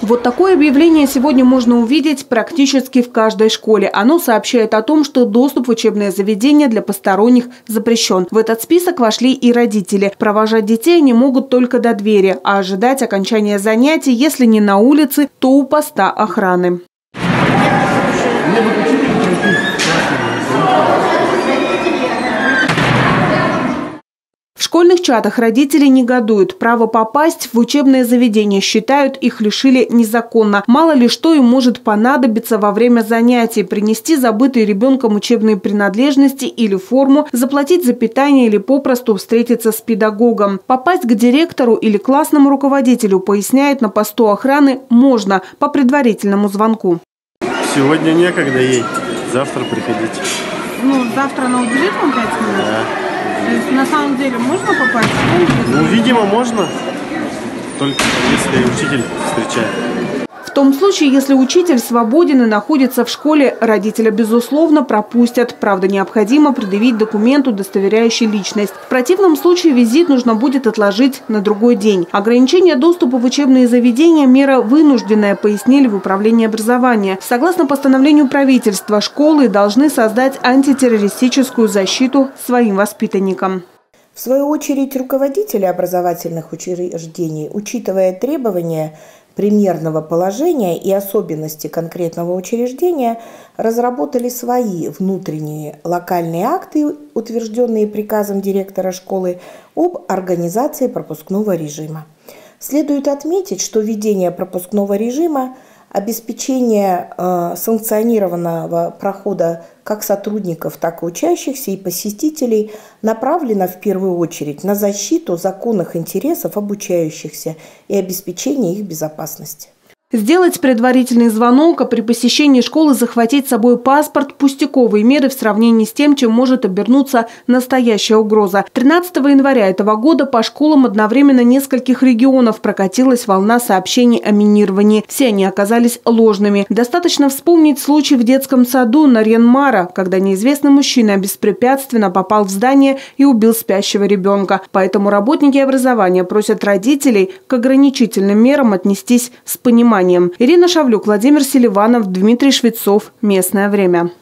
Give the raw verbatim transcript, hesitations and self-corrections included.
Вот такое объявление сегодня можно увидеть практически в каждой школе. Оно сообщает о том, что доступ в учебное заведение для посторонних запрещен. В этот список вошли и родители. Провожать детей они могут только до двери, а ожидать окончания занятий, если не на улице, то у поста охраны. В школьных чатах родители негодуют. Право попасть в учебное заведение, считают, их лишили незаконно. Мало ли что им может понадобиться во время занятий. Принести забытые ребенком учебные принадлежности или форму, заплатить за питание или попросту встретиться с педагогом. Попасть к директору или классному руководителю, поясняют, на посту охраны можно по предварительному звонку. Сегодня некогда ей, завтра приходите. Ну, завтра она уделит вам пять минут? Да. То есть, на самом деле, можно попасть в школу? Ну, видимо, можно. Только если учитель встречает. В том случае, если учитель свободен и находится в школе, родителя, безусловно, пропустят. Правда, необходимо предъявить документ, удостоверяющий личность. В противном случае визит нужно будет отложить на другой день. Ограничение доступа в учебные заведения – мера вынужденная, пояснили в управлении образования. Согласно постановлению правительства, школы должны создать антитеррористическую защиту своим воспитанникам. В свою очередь, руководители образовательных учреждений, учитывая требования примерного положения и особенности конкретного учреждения, разработали свои внутренние локальные акты, утвержденные приказом директора школы об организации пропускного режима. Следует отметить, что введение пропускного режима, обеспечение э, санкционированного прохода как сотрудников, так и учащихся и посетителей направлено в первую очередь на защиту законных интересов обучающихся и обеспечение их безопасности. Сделать предварительный звонок, а при посещении школы захватить с собой паспорт – пустяковые меры в сравнении с тем, чем может обернуться настоящая угроза. тринадцатого января этого года по школам одновременно нескольких регионов прокатилась волна сообщений о минировании. Все они оказались ложными. Достаточно вспомнить случай в детском саду Нарьян-Мара, когда неизвестный мужчина беспрепятственно попал в здание и убил спящего ребенка. Поэтому работники образования просят родителей к ограничительным мерам отнестись с пониманием. Ирина Шавлюк, Владимир Селиванов, Дмитрий Швецов. Местное время.